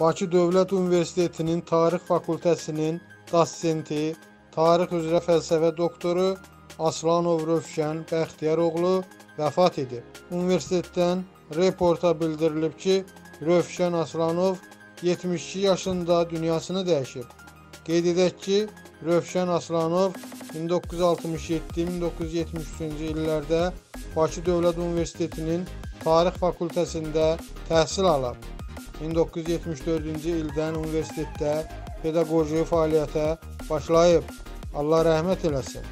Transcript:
Bakı Dövlət Üniversitetinin Tarix Fakültəsinin dosenti, tarix üzrə fəlsəfə doktoru Aslanov Rövşən Bəxtiyar oğlu vəfat edib. Universitetdən reporta bildirilib ki, Rövşən Aslanov 72 yaşında dünyasını dəyişib. Qeyd edək ki, Rövşən Aslanov 1967-1973-cü illərdə Bakı Dövlət Üniversitetinin Tarix Fakültəsində təhsil alıb. 1974-cü ildən universitetdə pedaqoji fəaliyyətə başlayıb. Allah rəhmət eləsin.